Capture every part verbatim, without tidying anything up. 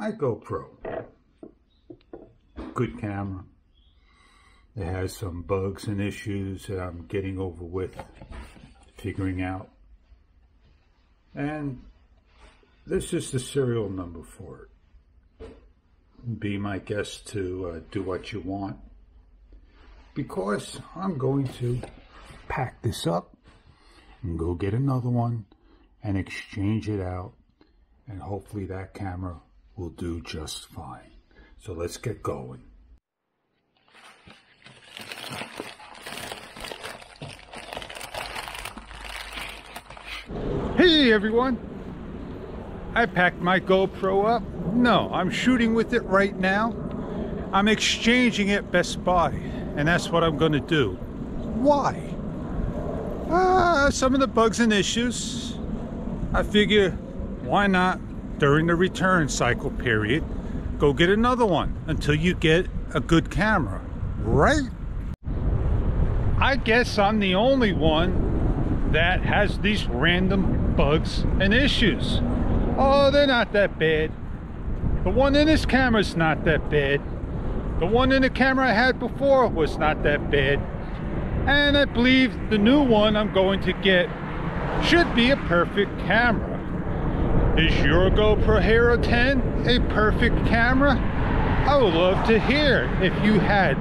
my GoPro. Good camera. It has some bugs and issues that I'm getting over with, figuring out. And this is the serial number for it. Be my guest to uh, do what you want, because I'm going to pack this up and go get another one and exchange it out, and hopefully that camera will do just fine. So let's get going. Hey everyone, I packed my GoPro up. No, I'm shooting with it right now. I'm exchanging it at Best Buy, and that's what I'm going to do. Why? Uh, some of the bugs and issues. I figure, why not, during the return cycle period, go get another one until you get a good camera, right? I guess I'm the only one that has these random bugs and issues. Oh, they're not that bad. The one in this camera's not that bad. The one in the camera I had before was not that bad. And I believe the new one I'm going to get should be a perfect camera. Is your GoPro Hero ten a perfect camera? I would love to hear if you had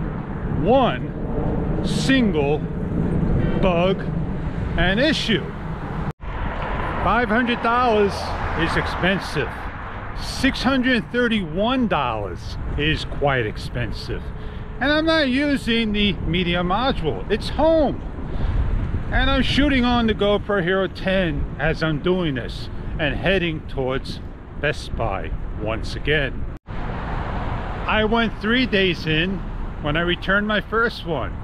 one single bug and issue. five hundred dollars is expensive. six hundred thirty-one dollars is quite expensive. And I'm not using the media module. It's home. And I'm shooting on the GoPro Hero ten as I'm doing this, and heading towards Best Buy once again. I went three days in when I returned my first one.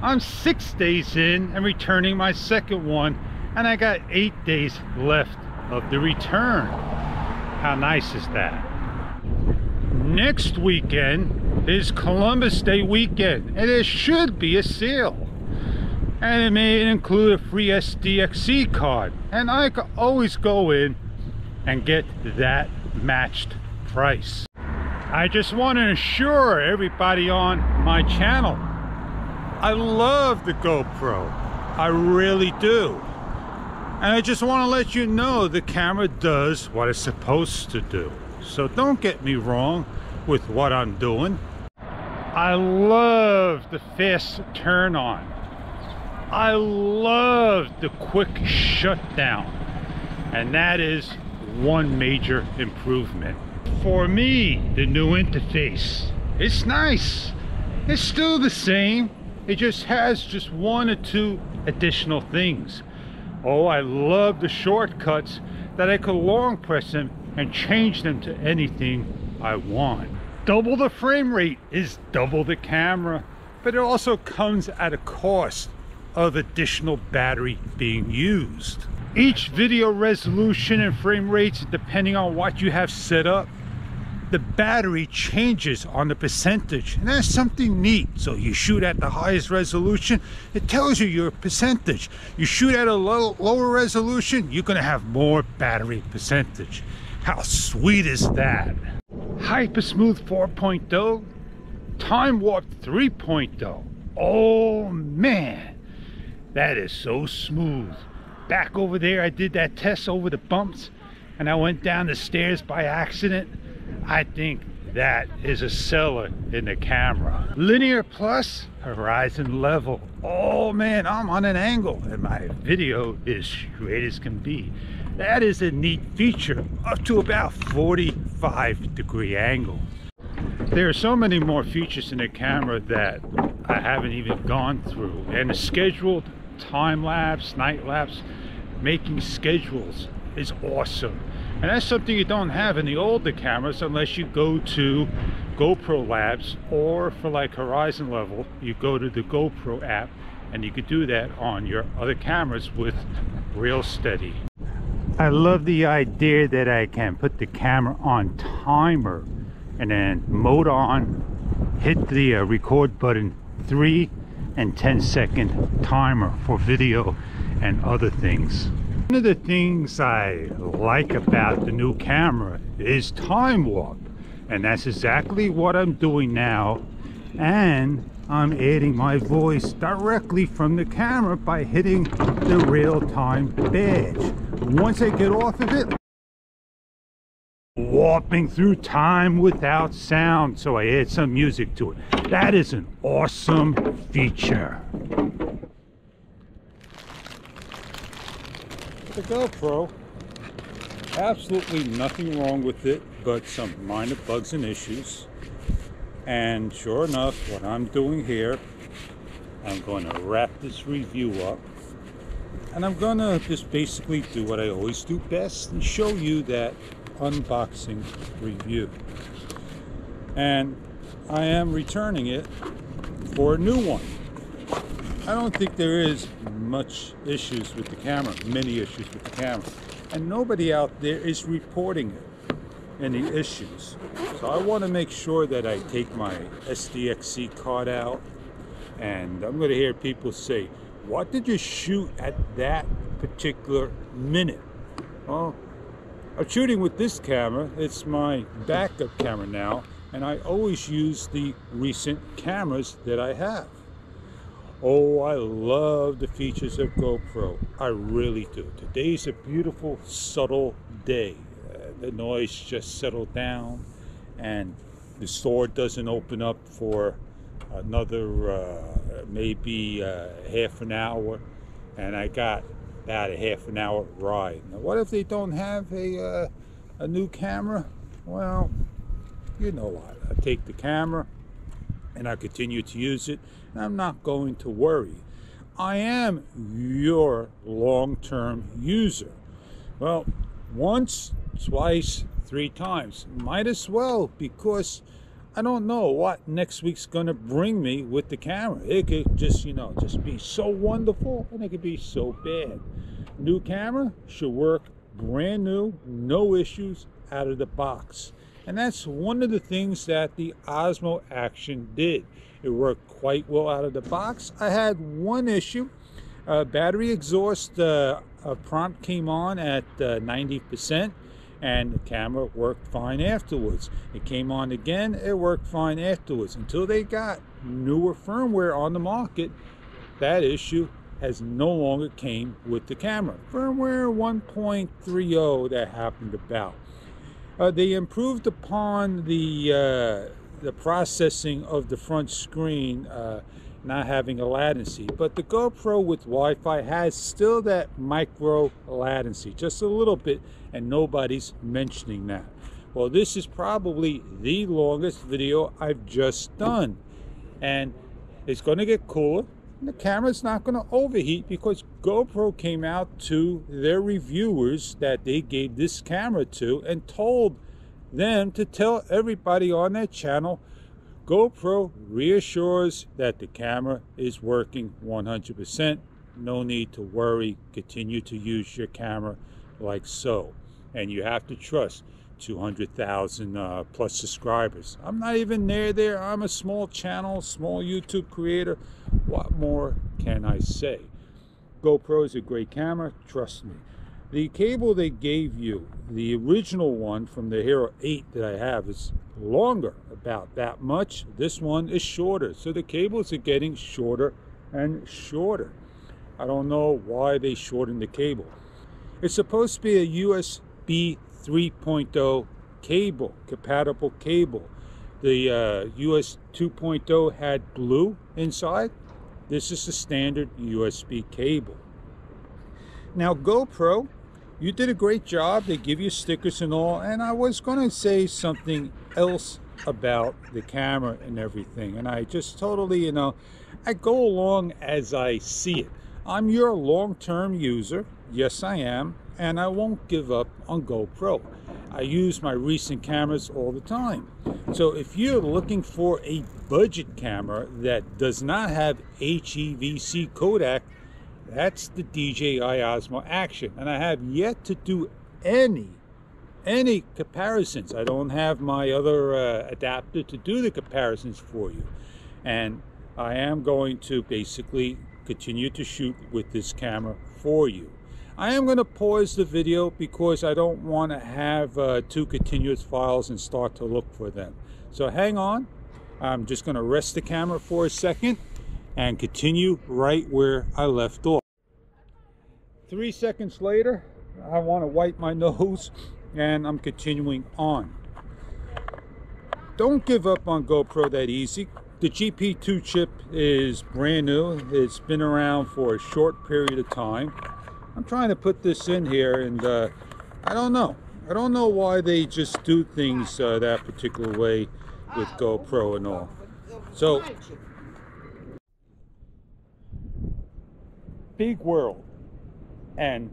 I'm six days in and returning my second one, and I got eight days left of the return. How nice is that? Next weekend is Columbus Day weekend, and it should be a sale. And it may include a free S D X C card. And I can always go in and get that matched price. I just want to assure everybody on my channel, I love the GoPro. I really do. And I just want to let you know the camera does what it's supposed to do. So don't get me wrong with what I'm doing. I love the fast turn on. I love the quick shutdown, and that is one major improvement. For me, the new interface, it's nice. It's still the same. It just has just one or two additional things. Oh, I love the shortcuts that I could long press them and change them to anything I want. Double the frame rate is double the camera, but it also comes at a cost of additional battery being used. Each video resolution and frame rates, depending on what you have set up, the battery changes on the percentage, and that's something neat. So you shoot at the highest resolution, it tells you your percentage. You shoot at a low, lower resolution, you're gonna have more battery percentage. How sweet is that? Hyper Smooth four point oh, Time Warp three point oh. Oh man, that is so smooth. Back over there, I did that test over the bumps, and I went down the stairs by accident. I think that is a seller in the camera. Linear plus, horizon level. Oh man, I'm on an angle, and my video is straight as can be. That is a neat feature, up to about forty-five degree angle. There are so many more features in the camera that I haven't even gone through, and the scheduled time lapse, night lapse, making schedules is awesome. And that's something you don't have in the older cameras unless you go to GoPro Labs, or for like horizon level, you go to the GoPro app, and you could do that on your other cameras with RealSteady. I love the idea that I can put the camera on timer and then mode on, hit the uh, record button, three and ten second timer for video and other things. One of the things I like about the new camera is Time Warp. And that's exactly what I'm doing now. And I'm adding my voice directly from the camera by hitting the real-time badge. Once I get off of it, warping through time without sound. So I add some music to it. That is an awesome feature. The GoPro, absolutely nothing wrong with it, but some minor bugs and issues. And sure enough, what I'm doing here, I'm going to wrap this review up, and I'm going to just basically do what I always do best and show you that unboxing review. And I am returning it for a new one. I don't think there is much issues with the camera, many issues with the camera, and nobody out there is reporting it. Any issues. So I want to make sure that I take my S D X C card out, and I'm going to hear people say, what did you shoot at that particular minute? Well, I'm shooting with this camera. It's my backup camera now, and I always use the recent cameras that I have. Oh, I love the features of GoPro. I really do. Today's a beautiful, subtle day. The noise just settled down, and the store doesn't open up for another uh, maybe uh, half an hour, and I got about a half an hour ride. Now, what if they don't have a uh, a new camera? Well, you know what? I take the camera, and I continue to use it, and I'm not going to worry. I am your long-term user. Well, once, twice, three times, might as well, because I don't know what next week's gonna bring me with the camera. It could just, you know, just be so wonderful, and it could be so bad. New camera should work brand new, no issues, out of the box. And that's one of the things that the Osmo Action did. It worked quite well out of the box. I had one issue. Uh, battery exhaust uh, uh, prompt came on at uh, ninety percent, and the camera worked fine afterwards. It came on again, it worked fine afterwards. Until they got newer firmware on the market, that issue has no longer came with the camera. Firmware one point three oh that happened about. Uh, they improved upon the, uh, the processing of the front screen, uh, not having a latency, but the GoPro with Wi-Fi has still that micro latency, just a little bit, and nobody's mentioning that. Well, this is probably the longest video I've just done, and it's going to get cooler, and the camera's not going to overheat, because GoPro came out to their reviewers that they gave this camera to and told them to tell everybody on their channel, GoPro reassures that the camera is working one hundred percent. No need to worry. Continue to use your camera like so. And you have to trust two hundred thousand uh, plus subscribers. I'm not even near there. I'm a small channel, small YouTube creator. What more can I say? GoPro is a great camera. Trust me. The cable they gave you, the original one from the Hero eight that I have, is longer about that much. This one is shorter, so the cables are getting shorter and shorter. I don't know why they shortened the cable. It's supposed to be a U S B three point oh cable, compatible cable. The uh, U S two point oh had blue inside. This is the standard U S B cable. Now, GoPro, you did a great job. They give you stickers and all, and I was going to say something else about the camera and everything, and I just totally, you know, I go along as I see it. I'm your long-term user. Yes, I am, and I won't give up on GoPro. I use my recent cameras all the time. So if you're looking for a budget camera that does not have H E V C Kodak, that's the D J I Osmo Action, and I have yet to do any any comparisons. I don't have my other uh, adapter to do the comparisons for you, and I am going to basically continue to shoot with this camera for you. I am going to pause the video because I don't want to have uh, two continuous files and start to look for them. So hang on. I'm just going to rest the camera for a second and continue right where I left off. Three seconds later, I want to wipe my nose and I'm continuing on. Don't give up on GoPro that easy. The G P two chip is brand new. It's been around for a short period of time. I'm trying to put this in here and uh, I don't know. I don't know why they just do things uh, that particular way with GoPro and all. So, big world. And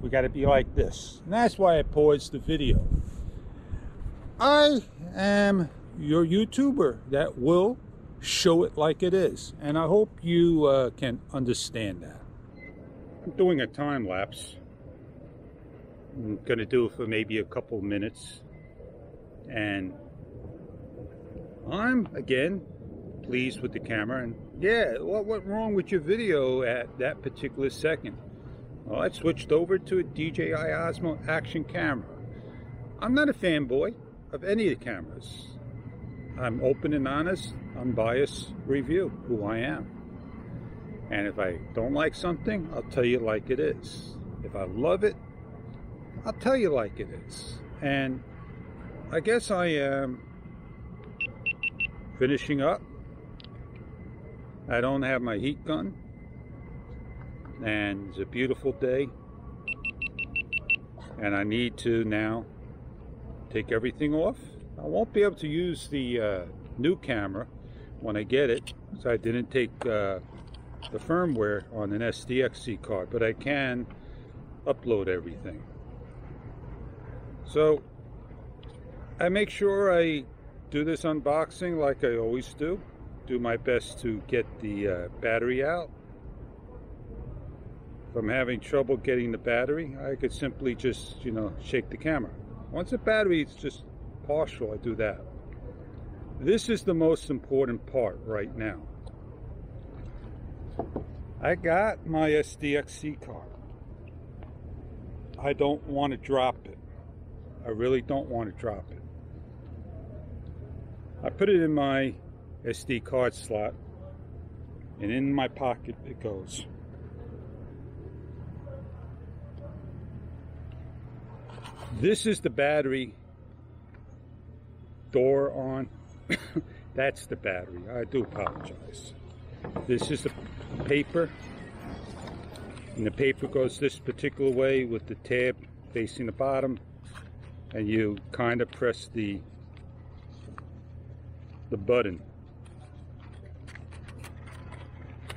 we got to be like this. And that's why I paused the video. I am your YouTuber that will show it like it is. And I hope you uh, can understand that. I'm doing a time lapse. I'm going to do it for maybe a couple minutes. And I'm, again, pleased with the camera. And yeah, what went wrong with your video at that particular second? Well, I switched over to a D J I Osmo Action camera. I'm not a fanboy of any of the cameras. I'm open and honest, unbiased review, who I am. And if I don't like something, I'll tell you like it is. If I love it, I'll tell you like it is. And I guess I am finishing up. I don't have my heat gun. And it's a beautiful day. And I need to now take everything off. I won't be able to use the uh, new camera when I get it, so I didn't take uh, the firmware on an S D X C card, but I can upload everything. So I make sure I do this unboxing like I always do. Do my best to get the uh, battery out. If I'm having trouble getting the battery, I could simply just, you know, shake the camera. Once the battery is just partial, I do that. This is the most important part right now. I got my S D X C card. I don't want to drop it. I really don't want to drop it. I put it in my S D card slot, and in my pocket it goes. This is the battery. Door on. That's the battery. I do apologize. This is the paper, and the paper goes this particular way with the tab facing the bottom, and you kind of press the the button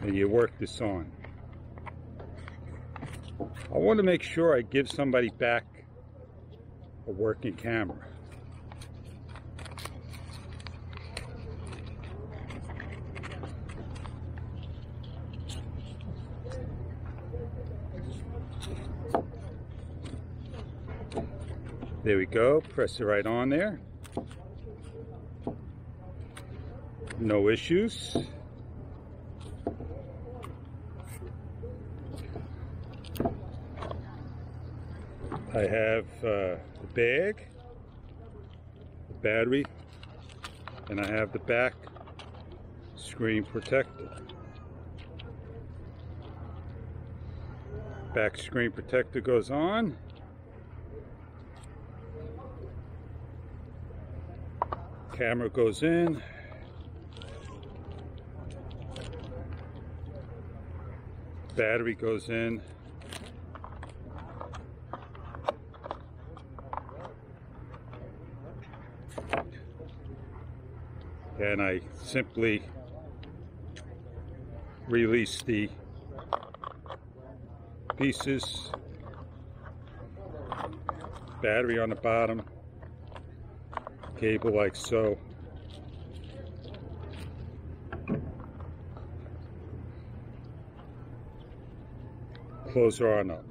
and you work this on. I want to make sure I give somebody back a working camera. There we go, press it right on there. No issues. I have uh, the bag, the battery, and I have the back screen protector. Back screen protector goes on. Camera goes in. Battery goes in. And I simply release the pieces. Battery on the bottom. Cable like so. Close her on up.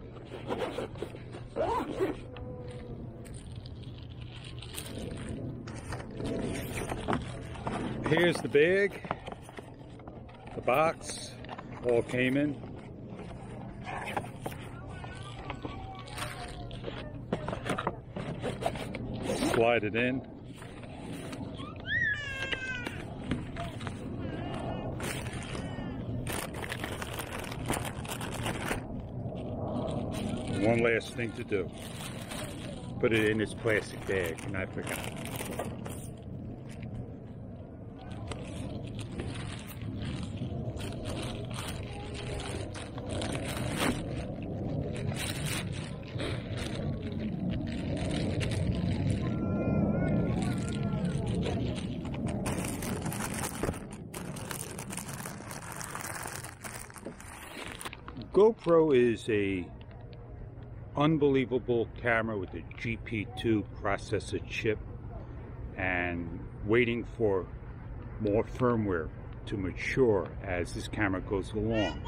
Here's the bag, the box, all came in. slide it in. One last thing to do. Put it in this plastic bag, and I forgot. GoPro is a unbelievable camera with a G P two processor chip, and waiting for more firmware to mature as this camera goes along.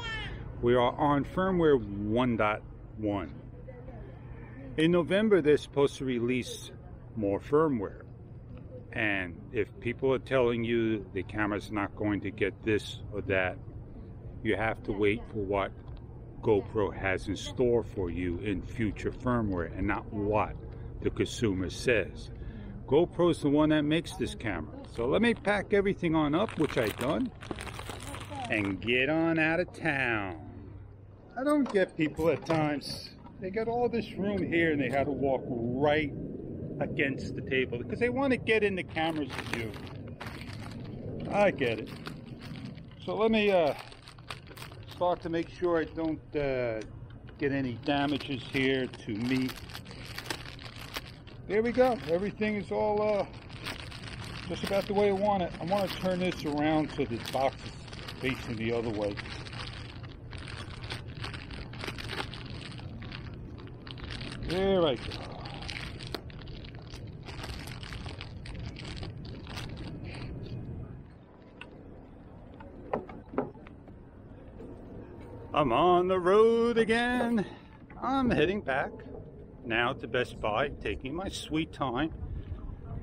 We are on firmware one point one. In November they're supposed to release more firmware, and if people are telling you the camera's not going to get this or that, you have to wait for what GoPro has in store for you in future firmware, and not what the consumer says. GoPro's the one that makes this camera. So let me pack everything on up, which I done, and get on out of town. I don't get people at times. They got all this room here and they had to walk right against the table because they want to get in the camera's view. I get it. So let me uh start to make sure I don't uh, get any damages here to me. There we go. Everything is all uh, just about the way I want it. I want to turn this around so this box is facing the other way. There I go. I'm on the road again. I'm heading back now to Best Buy, taking my sweet time.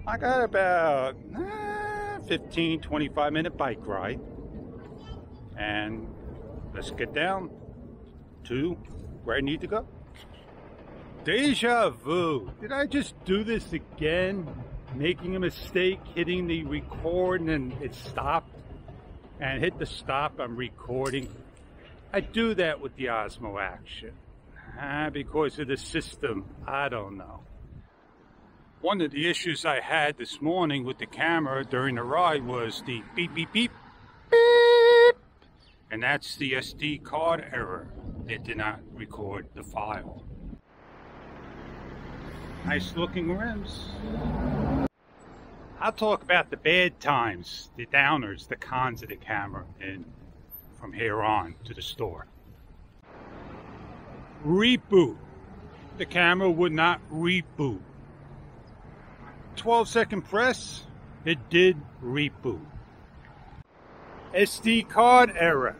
I got about ah, fifteen, twenty-five minute bike ride. And let's get down to where I need to go. Deja vu. Did I just do this again? Making a mistake, hitting the record and it stopped. And hit the stop, I'm recording. I do that with the Osmo Action, uh, because of the system, I don't know. One of the issues I had this morning with the camera during the ride was the beep, beep, beep, beep, and that's the S D card error. It did not record the file. Nice looking rims. I'll talk about the bad times, the downers, the cons of the camera, and from here on to the store. Reboot. The camera would not reboot. twelve second press, it did reboot. S D card error.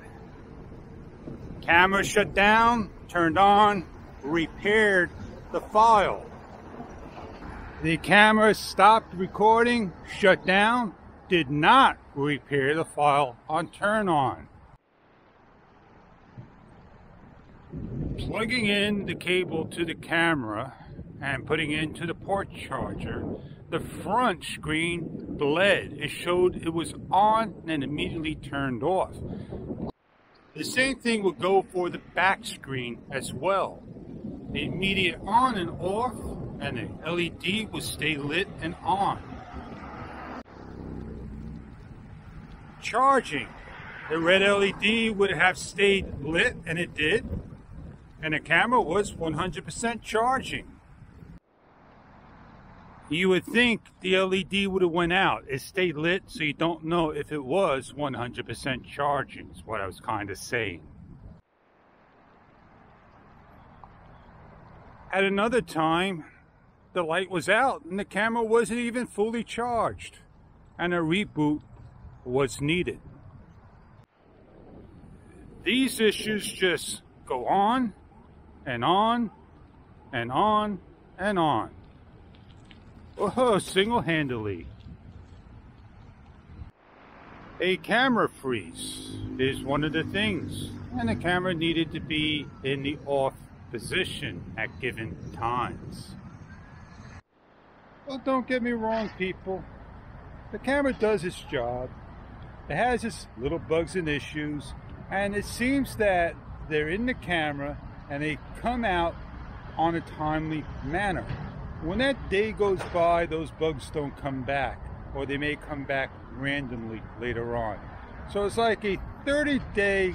Camera shut down, turned on, repaired the file. The camera stopped recording, shut down, did not repair the file on turn on. Plugging in the cable to the camera and putting it into the port charger, the front screen bled. It showed it was on and immediately turned off. The same thing would go for the back screen as well. The immediate on and off, and the L E D would stay lit and on. Charging. The red L E D would have stayed lit, and it did. And the camera was one hundred percent charging. You would think the L E D would have went out. It stayed lit, so you don't know if it was one hundred percent charging, is what I was kind of saying. At another time, the light was out and the camera wasn't even fully charged, and a reboot was needed. These issues just go on and on and on and on. Oh, single-handedly. A camera freeze is one of the things, and the camera needed to be in the off position at given times. But don't get me wrong, people. The camera does its job. It has its little bugs and issues, and it seems that they're in the camera and they come out on a timely manner. When that day goes by, those bugs don't come back, or they may come back randomly later on. So it's like a thirty day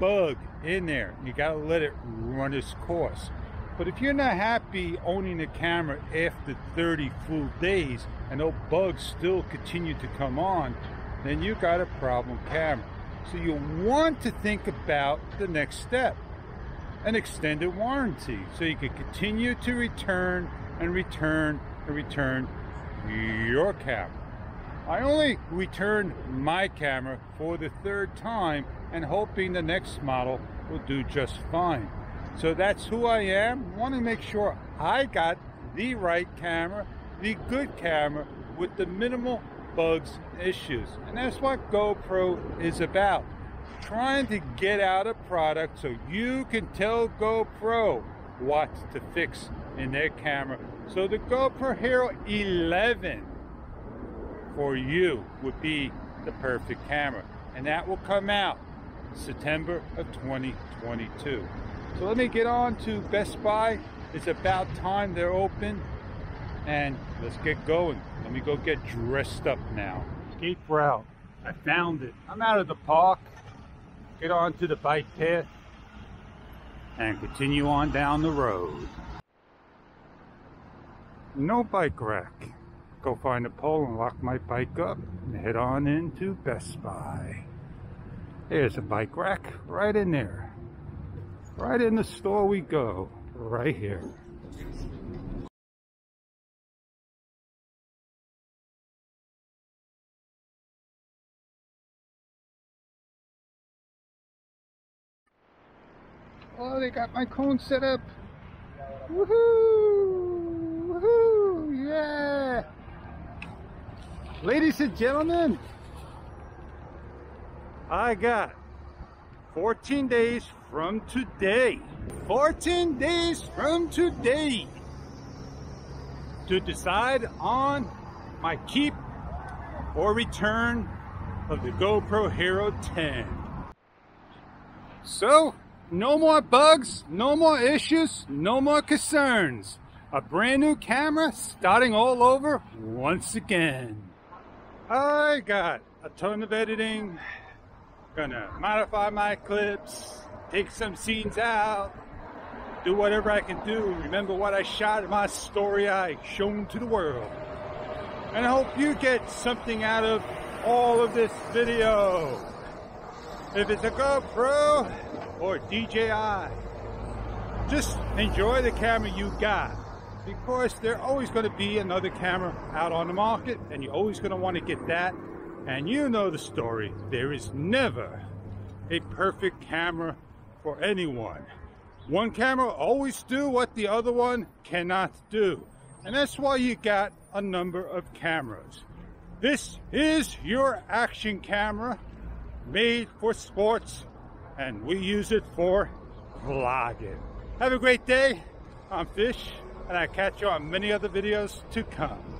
bug in there. You gotta let it run its course. But if you're not happy owning the camera after thirty full days and those bugs still continue to come on, then you got a problem camera. So you want to think about the next step, an extended warranty, so you can continue to return and return and return your camera. I only returned my camera for the third time and hoping the next model will do just fine. So that's who I am. Want to make sure I got the right camera, the good camera with the minimal bugs and issues. And that's what GoPro is about. Trying to get out a product so you can tell GoPro what to fix in their camera. So the GoPro Hero eleven for you would be the perfect camera, and that will come out September of twenty twenty-two. So let me get on to Best Buy. It's about time they're open, and let's get going. Let me go get dressed up now. Escape route, I found it. I'm out of the park. Get on to the bike path and continue on down the road. No bike rack. Go find a pole and lock my bike up and head on into Best Buy. There's a bike rack right in there. Right in the store we go, right here. Oh, they got my cone set up. Woohoo! Woohoo! Yeah! Ladies and gentlemen, I got fourteen days from today. fourteen days from today to decide on my keep or return of the GoPro Hero ten. So, no more bugs, no more issues, no more concerns. A brand new camera starting all over once again. I got a ton of editing. Gonna modify my clips, take some scenes out, do whatever I can do. Remember what I shot in my story I shown to the world. And I hope you get something out of all of this video. If it's a GoPro or D J I, just enjoy the camera you got, because there's always going to be another camera out on the market, and you're always going to want to get that. And you know the story, there is never a perfect camera for anyone. One camera always do what the other one cannot do, and that's why you got a number of cameras. This is your action camera, made for sports, and we use it for vlogging. Have a great day. I'm Fish, and I catch you on many other videos to come.